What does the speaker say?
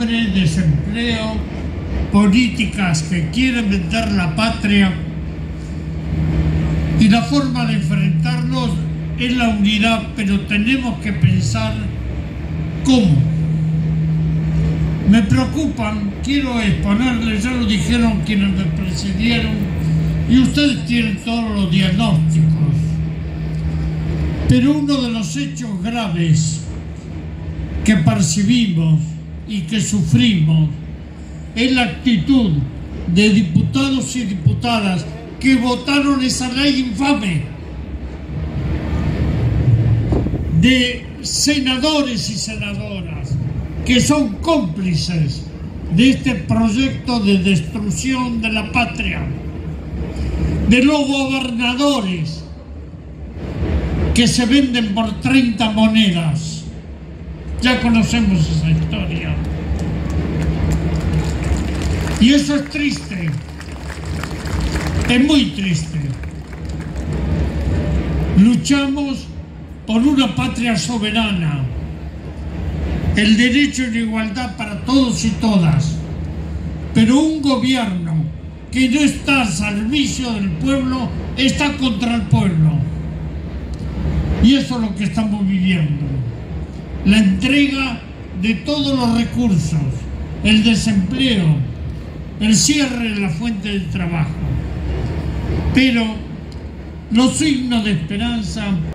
hambre, desempleo, políticas que quieren vender la patria, y la forma de enfrentarlos es la unidad, pero tenemos que pensar cómo. Me preocupan, quiero exponerles, ya lo dijeron quienes me precedieron, y ustedes tienen todos los diagnósticos, pero uno de los hechos graves que percibimos y que sufrimos es la actitud de diputados y diputadas que votaron esa ley infame, de senadores y senadoras que son cómplices de este proyecto de destrucción de la patria, de los gobernadores que se venden por 30 monedas. Ya conocemos esa historia. Y eso es triste, es muy triste. Luchamos por una patria soberana, el derecho a la igualdad para todos y todas, pero un gobierno que no está al servicio del pueblo está contra el pueblo. Y eso es lo que estamos viviendo. La entrega de todos los recursos, el desempleo, el cierre de la fuente del trabajo. Pero los signos de esperanza...